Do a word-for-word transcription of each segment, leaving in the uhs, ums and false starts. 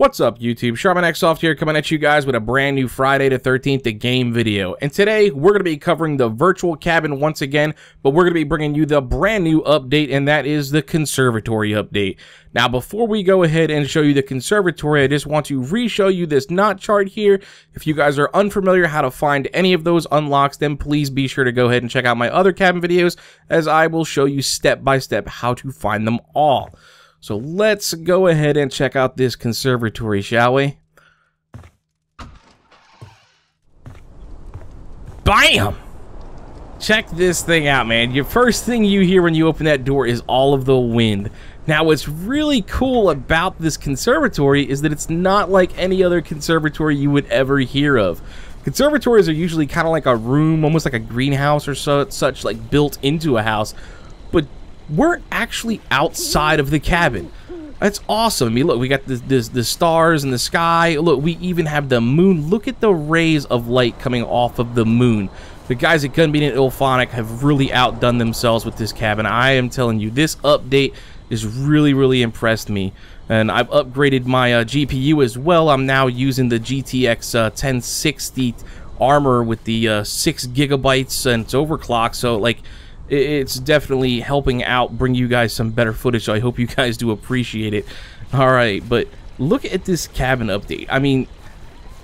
What's up, YouTube? Charmin X Soft here, coming at you guys with a brand new Friday the thirteenth The Game video. And today, we're going to be covering the Virtual Cabin once again, but we're going to be bringing you the brand new update, and that is the Conservatory update. Now, before we go ahead and show you the Conservatory, I just want to re-show you this knot chart here. If you guys are unfamiliar how to find any of those unlocks, then please be sure to go ahead and check out my other cabin videos, as I will show you step-by-step how to find them all. So let's go ahead and check out this conservatory, shall we? Bam! Check this thing out, man. Your first thing you hear when you open that door is all of the wind. Now, what's really cool about this conservatory is that it's not like any other conservatory you would ever hear of. Conservatories are usually kind of like a room, almost like a greenhouse or so, such, like built into a house. But we're actually outside of the cabin. That's awesome. I mean, look, we got the, the, the stars in the sky. Look, we even have the moon. Look at the rays of light coming off of the moon. The guys at Gunbean and Illphonic have really outdone themselves with this cabin. I am telling you, this update has really, really impressed me. And I've upgraded my uh, G P U as well. I'm now using the G T X uh, ten sixty Armor with the uh, six gigabytes, and it's overclocked, so, like, it's definitely helping out bring you guys some better footage, so I hope you guys do appreciate it. Alright, but look at this cabin update. I mean,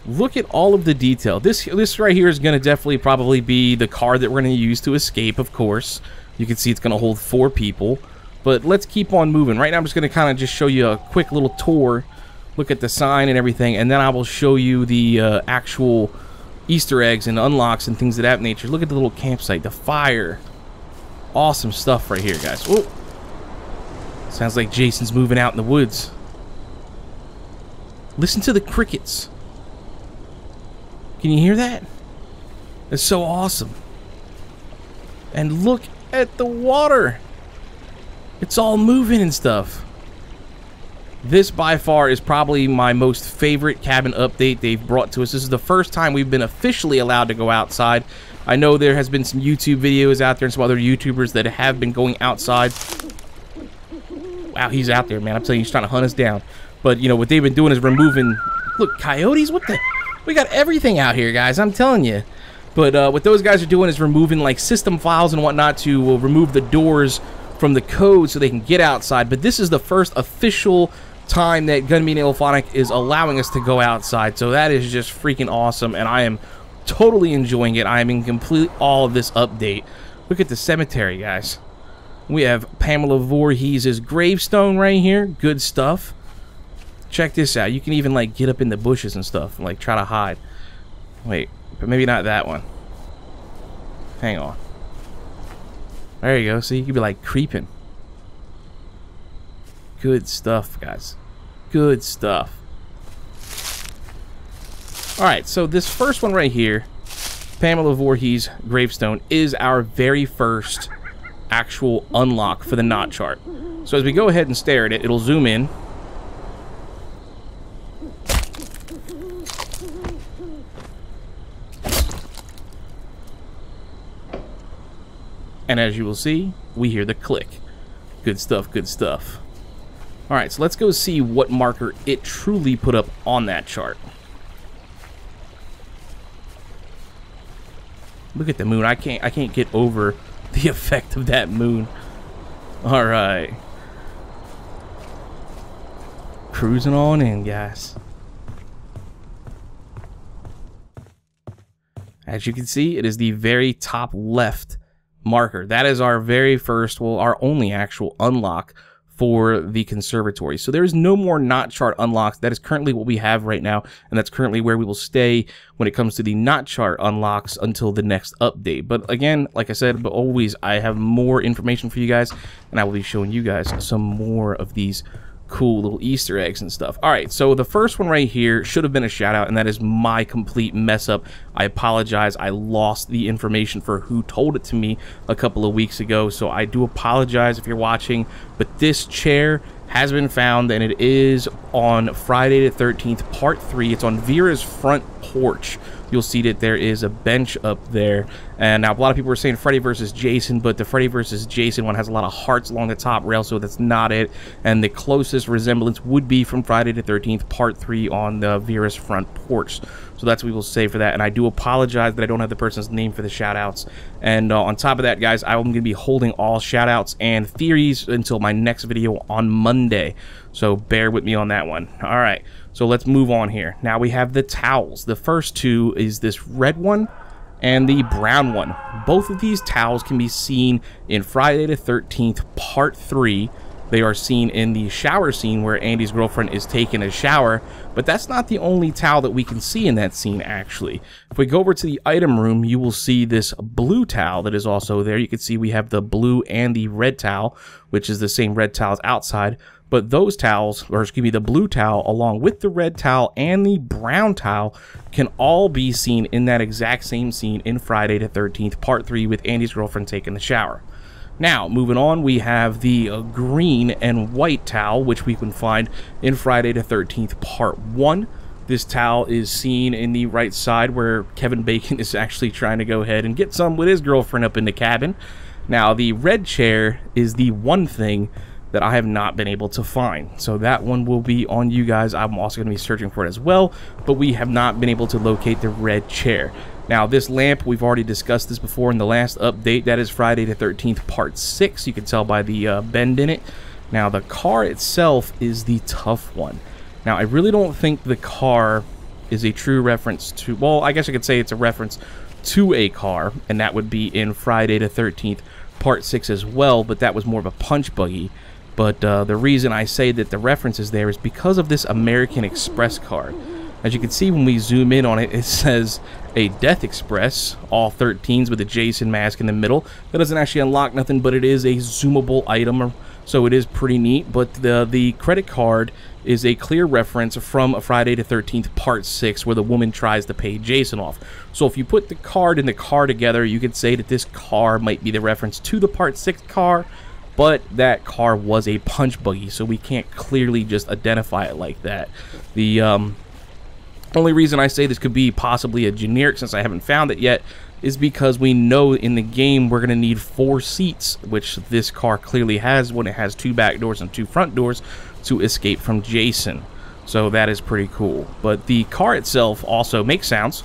look at all of the detail. This this right here is going to definitely probably be the card that we're going to use to escape, of course. You can see it's going to hold four people. But let's keep on moving. Right now I'm just going to kind of just show you a quick little tour. Look at the sign and everything, and then I will show you the uh, actual Easter eggs and unlocks and things of that nature. Look at the little campsite, the fire. Awesome stuff right here, guys. Oh, sounds like Jason's moving out in the woods. Listen to the crickets. Can you hear that? It's so awesome. And look at the water. It's all moving and stuff. This by far is probably my most favorite cabin update they've brought to us. This is the first time we've been officially allowed to go outside. I know there has been some YouTube videos out there and some other YouTubers that have been going outside. Wow, he's out there, man. I'm telling you, he's trying to hunt us down. But, you know, what they've been doing is removing... Look, coyotes? What the... We got everything out here, guys. I'm telling you. But uh, what those guys are doing is removing, like, system files and whatnot to uh, remove the doors from the code so they can get outside. But this is the first official time that Gun Media Illphonic is allowing us to go outside. So that is just freaking awesome, and I am... totally enjoying it. I am in complete all of this update. Look at the cemetery, guys. We have Pamela Voorhees' gravestone right here. Good stuff. Check this out. You can even like get up in the bushes and stuff and like try to hide. Wait, but maybe not that one. Hang on. There you go. See, you can be like creeping. Good stuff, guys. Good stuff. Alright, so this first one right here, Pamela Voorhees' gravestone, is our very first actual unlock for the knot chart. So as we go ahead and stare at it, it'll zoom in. And as you will see, we hear the click. Good stuff, good stuff. Alright, so let's go see what marker it truly put up on that chart. Look at the moon. I can't I can't get over the effect of that moon. Alright. Cruising on in, guys. As you can see, it is the very top left marker. That is our very first, well, our only actual unlock for the conservatory. So there's no more knot chart unlocks. That is currently what we have right now, and that's currently where we will stay when it comes to the knot chart unlocks until the next update. But again, like I said, but always, I have more information for you guys, and I will be showing you guys some more of these cool little Easter eggs and stuff. Alright, so the first one right here should have been a shout out, and that is my complete mess up. I apologize. I lost the information for who told it to me a couple of weeks ago, so I do apologize if you're watching, but this chair has been found, and it is on Friday the thirteenth part three. It's on Vera's front porch. you'll see that there is a bench up there. And now a lot of people were saying Freddy versus Jason, but the Freddy versus Jason one has a lot of hearts along the top rail, so that's not it. And the closest resemblance would be from Friday the thirteenth part three on the Vera's front porch. So that's what we will say for that. And I do apologize that I don't have the person's name for the shout outs. And uh, on top of that, guys, I'm going to be holding all shout outs and theories until my next video on Monday. So bear with me on that one. All right, so let's move on here. Now we have the towels. The first two is this red one and the brown one. Both of these towels can be seen in Friday the thirteenth part three. They are seen in the shower scene where Andy's girlfriend is taking a shower, but that's not the only towel that we can see in that scene, actually. If we go over to the item room, you will see this blue towel that is also there. You can see we have the blue and the red towel, which is the same red towels outside, but those towels, or excuse me, the blue towel along with the red towel and the brown towel can all be seen in that exact same scene in Friday the thirteenth, part three with Andy's girlfriend taking a shower. Now, moving on, we have the uh, green and white towel, which we can find in Friday the thirteenth, part one. This towel is seen in the right side where Kevin Bacon is actually trying to go ahead and get some with his girlfriend up in the cabin. Now, the red chair is the one thing that I have not been able to find. So that one will be on you guys. I'm also going to be searching for it as well, but we have not been able to locate the red chair. Now, this lamp, we've already discussed this before in the last update. That is Friday the thirteenth, part six. You can tell by the uh, bend in it. Now, the car itself is the tough one. Now, I really don't think the car is a true reference to... Well, I guess I could say it's a reference to a car, and that would be in Friday the thirteenth, part six as well, but that was more of a punch buggy. But uh, the reason I say that the reference is there is because of this American Express card. As you can see, when we zoom in on it, it says a Death Express, all thirteens with a Jason mask in the middle. That doesn't actually unlock nothing, but it is a zoomable item, so it is pretty neat. But the, the credit card is a clear reference from Friday the thirteenth, part six, where the woman tries to pay Jason off. So if you put the card and the car together, you could say that this car might be the reference to the part six car, but that car was a punch buggy, so we can't clearly just identify it like that. The, um... only reason I say this could be possibly a generic, since I haven't found it yet, is because we know in the game we're going to need four seats, which this car clearly has when it has two back doors and two front doors to escape from Jason. So that is pretty cool. But the car itself also makes sounds.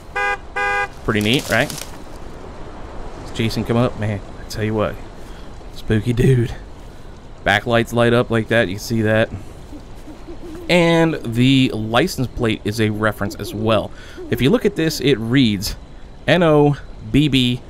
Pretty neat, right? Does Jason come up? Man, I tell you what. Spooky dude. Backlights light up like that. You can see that. And the license plate is a reference as well. If you look at this, it reads N O B B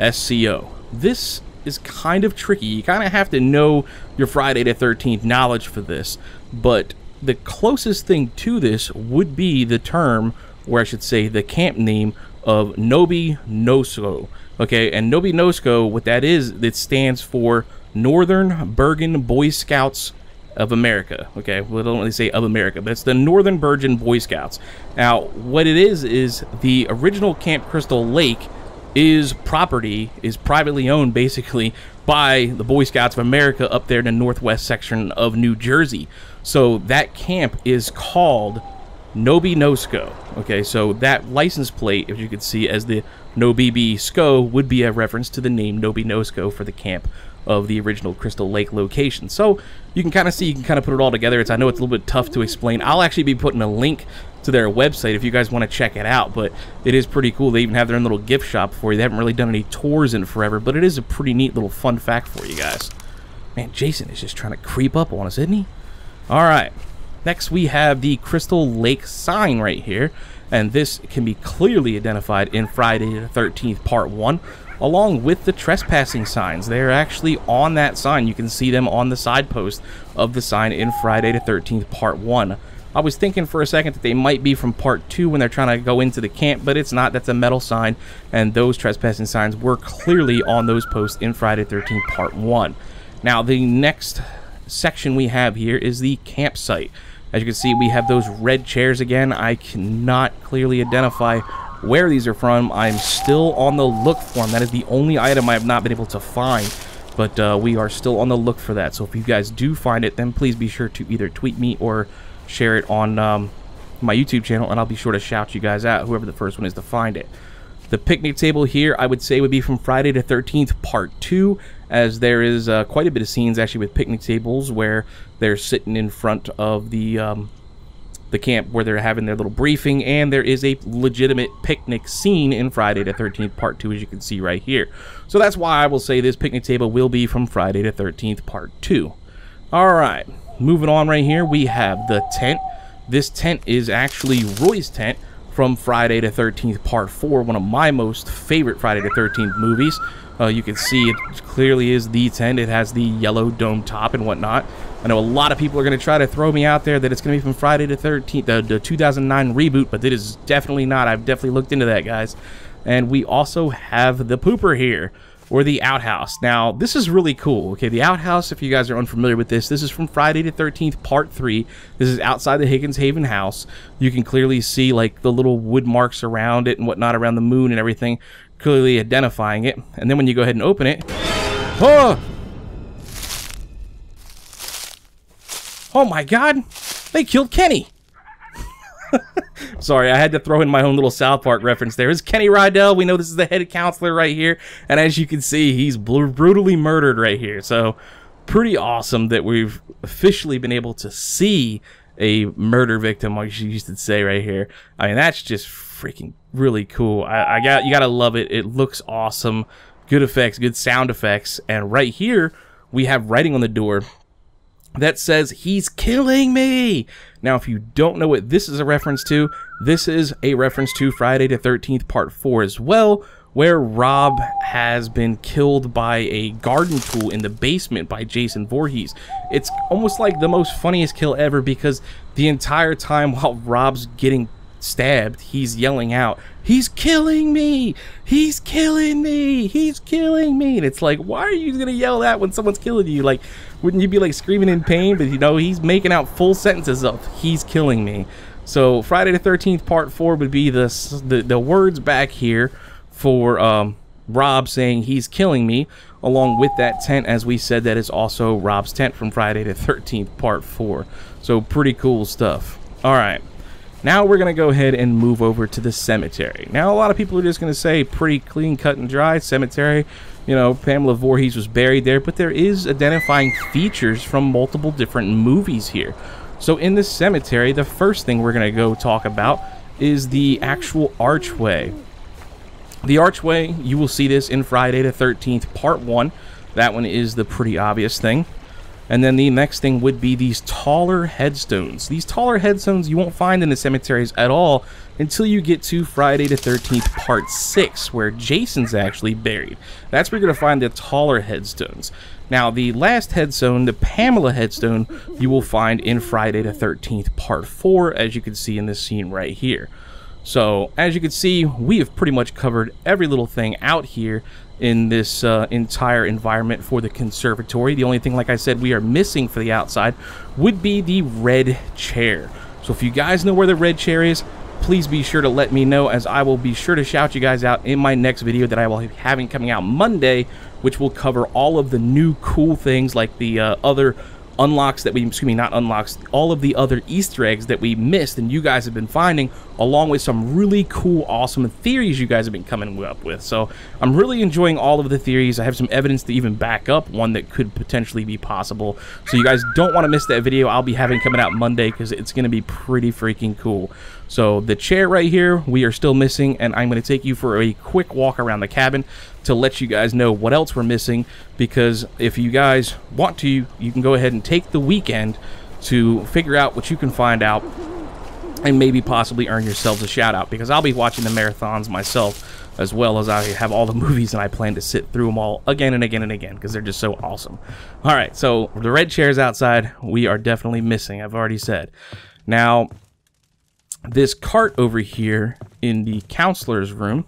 S C O. This is kind of tricky. You kind of have to know your Friday the thirteenth knowledge for this, but the closest thing to this would be the term, or I should say the camp name, of No-Be-Bo-Sco. Okay, and No-Be-Bo-Sco, what that is, it stands for Northern Bergen Boy Scouts of America. Okay, well, I don't really say of America, but it's the Northern Virgin Boy Scouts. Now, what it is is the original Camp Crystal Lake is property, is privately owned, basically, by the Boy Scouts of America up there in the northwest section of New Jersey. So that camp is called No-Be-Bo-Sco. Okay, so that license plate, if you could see as the No-Be-Bo-Sco, would be a reference to the name No-Be-Bo-Sco for the camp of the original Crystal Lake location. So you can kind of see, you can kind of put it all together. It's, I know it's a little bit tough to explain. I'll actually be putting a link to their website if you guys want to check it out, but it is pretty cool. They even have their own little gift shop for you. They haven't really done any tours in forever, but it is a pretty neat little fun fact for you guys. Man, Jason is just trying to creep up on us, isn't he? All right. Next, we have the Crystal Lake sign right here, and this can be clearly identified in Friday the thirteenth, part one, along with the trespassing signs. They're actually on that sign. You can see them on the side post of the sign in Friday the thirteenth, part one. I was thinking for a second that they might be from part two when they're trying to go into the camp, but it's not. That's a metal sign, and those trespassing signs were clearly on those posts in Friday the thirteenth, part one. Now, the next section we have here is the campsite. As you can see, we have those red chairs again. I cannot clearly identify where these are from. I'm still on the look for them. That is the only item I have not been able to find, but uh, we are still on the look for that. So if you guys do find it, then please be sure to either tweet me or share it on um, my YouTube channel, and I'll be sure to shout you guys out, whoever the first one is to find it. The picnic table here, I would say, would be from Friday the thirteenth part two, as there is uh, quite a bit of scenes actually with picnic tables where they're sitting in front of the um, the camp where they're having their little briefing, and there is a legitimate picnic scene in Friday the thirteenth part two, as you can see right here. So that's why I will say this picnic table will be from Friday the thirteenth part two. Alright, moving on right here, we have the tent. This tent is actually Roy's tent from Friday the thirteenth part four, one of my most favorite Friday the thirteenth movies. Uh, you can see it clearly is the tent. It has the yellow dome top and whatnot. I know a lot of people are going to try to throw me out there that it's going to be from Friday the thirteenth, the, the two thousand nine reboot, but it is definitely not. I've definitely looked into that, guys. And we also have the pooper here, or the outhouse. Now, this is really cool. Okay, the outhouse, if you guys are unfamiliar with this, this is from Friday the thirteenth, part three. This is outside the Higgins Haven house. You can clearly see, like, the little wood marks around it and whatnot, around the moon and everything, clearly identifying it. And then when you go ahead and open it... Oh! Oh, my God! They killed Kenny! Sorry, I had to throw in my own little South Park reference there. It's Kenny Rydell. We know this is the head counselor right here. And as you can see, he's brutally murdered right here. So pretty awesome that we've officially been able to see a murder victim, like she used to say right here. I mean, that's just freaking really cool. I, I got you got to love it. It looks awesome. Good effects, good sound effects. And right here, we have writing on the door that says, "He's killing me." Now, if you don't know what this is a reference to, this is a reference to Friday the thirteenth part four as well, where Rob has been killed by a garden tool in the basement by Jason Voorhees. It's almost like the most funniest kill ever, because the entire time while Rob's getting stabbed, he's yelling out, "He's killing me! He's killing me! He's killing me!" And it's like, why are you gonna yell that when someone's killing you? Like, wouldn't you be like screaming in pain? But you know, he's making out full sentences of "he's killing me." So Friday the thirteenth part four would be the the, the words back here for um Rob saying "he's killing me," along with that tent, as we said, that is also Rob's tent from Friday the thirteenth part four. So pretty cool stuff. All right, now we're going to go ahead and move over to the cemetery. Now, a lot of people are just going to say pretty clean, cut and dry cemetery. You know, Pamela Voorhees was buried there, but there is identifying features from multiple different movies here. So in this cemetery, the first thing we're going to go talk about is the actual archway. The archway, you will see this in Friday the thirteenth, part one. That one is the pretty obvious thing. And then the next thing would be these taller headstones. These taller headstones you won't find in the cemeteries at all until you get to Friday the thirteenth part six, where Jason's actually buried. That's where you're going to find the taller headstones. Now, the last headstone, the Pamela headstone, you will find in Friday the thirteenth part four, as you can see in this scene right here. So, as you can see, we have pretty much covered every little thing out here in this uh, entire environment for the conservatory. The only thing, like I said, we are missing for the outside would be the red chair. So if you guys know where the red chair is, please be sure to let me know, as I will be sure to shout you guys out in my next video that I will be having coming out Monday, which will cover all of the new cool things, like the uh, other unlocks that we, excuse me, not unlocks, all of the other Easter eggs that we missed and you guys have been finding, along with some really cool, awesome theories you guys have been coming up with. So I'm really enjoying all of the theories. I have some evidence to even back up one that could potentially be possible. So you guys don't want to miss that video I'll be having coming out Monday, because it's going to be pretty freaking cool. So the chair right here, we are still missing, and I'm going to take you for a quick walk around the cabin to let you guys know what else we're missing, because if you guys want to, you can go ahead and take the weekend to figure out what you can find out and maybe possibly earn yourselves a shout out, because I'll be watching the marathons myself, as well as I have all the movies, and I plan to sit through them all again and again and again, because they're just so awesome. All right, so the red chair's outside. We are definitely missing, I've already said. Now, this cart over here in the counselor's room,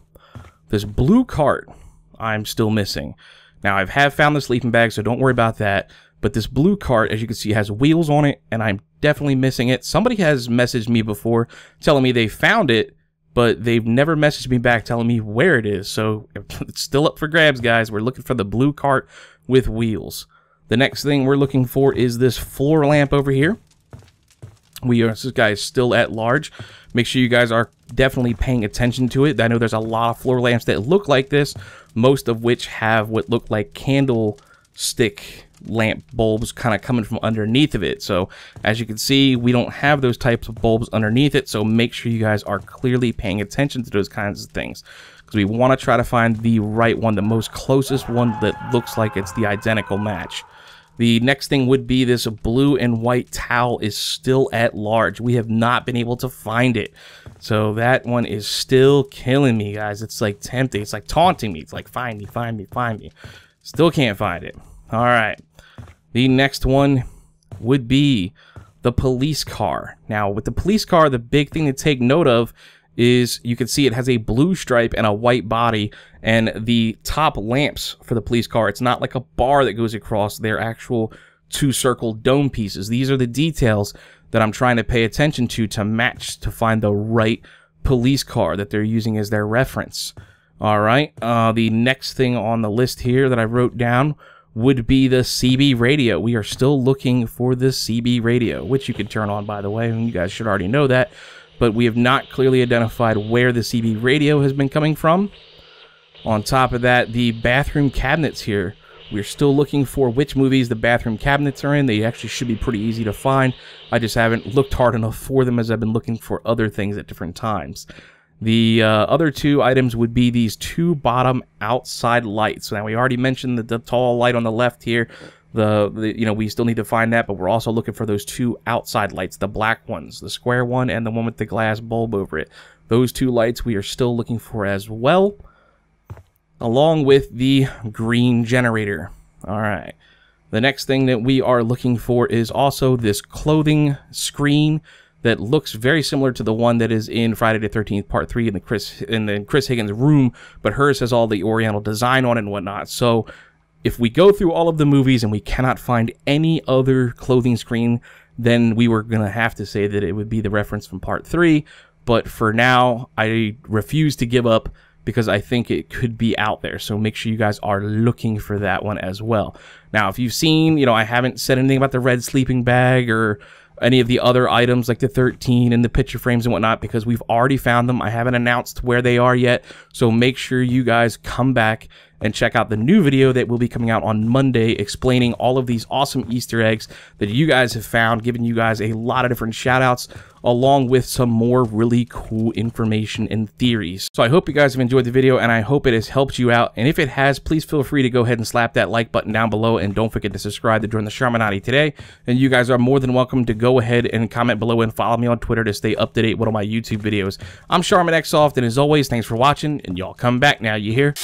this blue cart, I'm still missing. Now, I have found the sleeping bag, so don't worry about that. But this blue cart, as you can see, has wheels on it, and I'm definitely missing it. Somebody has messaged me before telling me they found it, but they've never messaged me back telling me where it is. So it's still up for grabs, guys. We're looking for the blue cart with wheels. The next thing we're looking for is this floor lamp over here. we are, guys, still at large. Make sure you guys are definitely paying attention to it. I know there's a lot of floor lamps that look like this, most of which have what look like candlestick lamp bulbs kind of coming from underneath of it. So as you can see, we don't have those types of bulbs underneath it, so make sure you guys are clearly paying attention to those kinds of things, because we want to try to find the right one, the most closest one that looks like it's the identical match. The next thing would be this blue and white towel is still at large. We have not been able to find it. So that one is still killing me, guys. It's like tempting. It's like taunting me. It's like, find me, find me, find me. Still can't find it. All right. The next one would be the police car. Now, with the police car, the big thing to take note of is you can see it has a blue stripe and a white body, and the top lamps for the police car, it's not like a bar that goes across, they're actual two circle dome pieces. These are the details that I'm trying to pay attention to to match to find the right police car that they're using as their reference. All right, uh, the next thing on the list here that I wrote down would be the C B radio. We are still looking for the C B radio, which you can turn on, by the way, and you guys should already know that. But we have not clearly identified where the C B radio has been coming from. On top of that, the bathroom cabinets here. We're still looking for which movies the bathroom cabinets are in. They actually should be pretty easy to find. I just haven't looked hard enough for them as I've been looking for other things at different times. The uh, other two items would be these two bottom outside lights. Now, we already mentioned the, the tall light on the left here. The, the you know, we still need to find that, but we're also looking for those two outside lights, the black ones, the square one and the one with the glass bulb over it. Those two lights we are still looking for as well, along with the green generator. All right, the next thing that we are looking for is also this clothing screen that looks very similar to the one that is in Friday the thirteenth Part Three in the Chris in the Chris Higgins room, but hers has all the Oriental design on it and whatnot. So if we go through all of the movies and we cannot find any other clothing screen, then we were going to have to say that it would be the reference from Part three. But for now, I refuse to give up because I think it could be out there. So make sure you guys are looking for that one as well. Now, if you've seen, you know, I haven't said anything about the red sleeping bag or any of the other items like the thirteen and the picture frames and whatnot, because we've already found them. I haven't announced where they are yet, so make sure you guys come back and check out the new video that will be coming out on Monday explaining all of these awesome Easter eggs that you guys have found, giving you guys a lot of different shout outs, along with some more really cool information and theories. So I hope you guys have enjoyed the video, and I hope it has helped you out. And if it has, please feel free to go ahead and slap that like button down below, and don't forget to subscribe to join the Charminati today. And you guys are more than welcome to go ahead and comment below and follow me on Twitter to stay up to date with all my YouTube videos. I'm Charmin X Soft, and as always, thanks for watching, and y'all come back now, you hear?